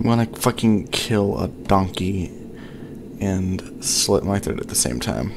I'm gonna fucking kill a donkey and slit my throat at the same time.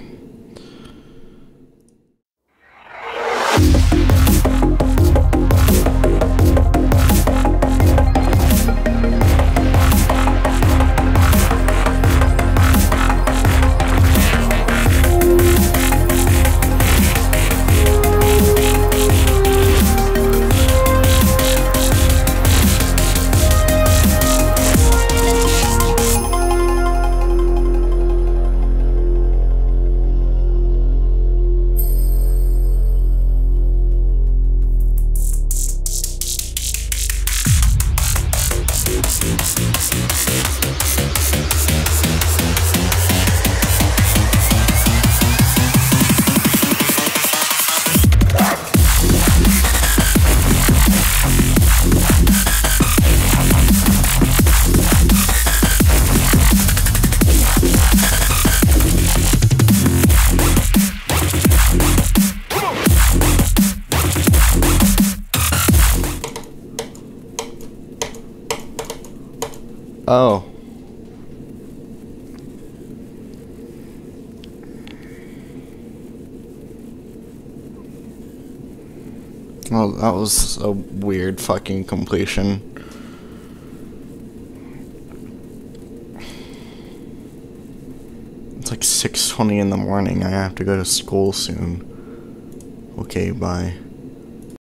Oh. Well, that was a weird fucking completion. It's like 6:20 in the morning. I have to go to school soon. Okay, bye.